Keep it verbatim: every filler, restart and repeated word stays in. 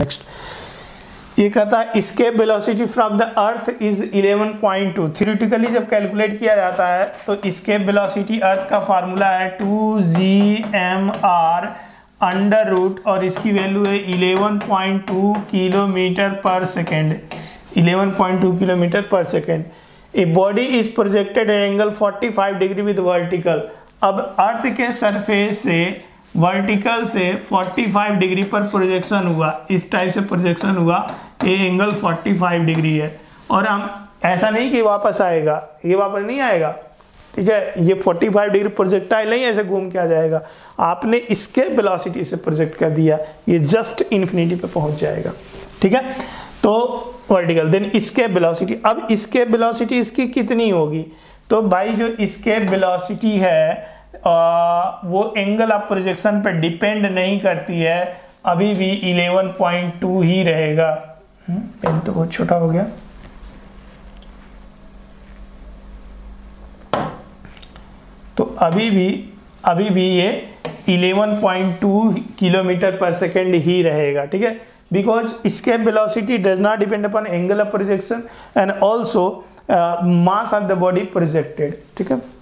Next ये कहता है escape velocity from the earth is eleven point two. Theoretically जब कैलकुलेट किया जाता है तो एस्केप वेलोसिटी अर्थ का फार्मूला है two G M R under root और इसकी वैल्यू है eleven point two kilometre per second, eleven point two kilometre per second. A body is projected at angle forty five degree with vertical. अब earth के surface से vertical से forty five degree पर projection हुआ, इस type से projection हुआ, ये एंगल फोर्टी फाइव डिग्री है। और हम ऐसा नहीं कि वापस आएगा, ये वापस नहीं आएगा, ठीक है, ये फोर्टी फाइव डिग्री प्रोजेक्टाइल नहीं ऐसे घूम के आ जाएगा, आपने इसके वेलोसिटी से प्रोजेक्ट कर दिया, ये जस्ट इन्फिनिटी पे पहुंच जाएगा, ठीक है। तो वर्टिकल देन इसके वेलोसिटी, अब इसके वेलोसिटी इसकी कितनी होगी, तो भाई जो इसके वेलोसिटी है आ, वो एंगल ऑफ प्रोजेक्शन पे डिपेंड नहीं करती है, अभी भी इलेवन पॉइंट टू ही रहेगा। पेन तो बहुत छोटा हो गया, तो अभी भी अभी भी ये eleven point two kilometre per second ही रहेगा, ठीक है, बिकॉज इसके velocity does not depend upon angle of projection and also mass of the body projected, ठीक है।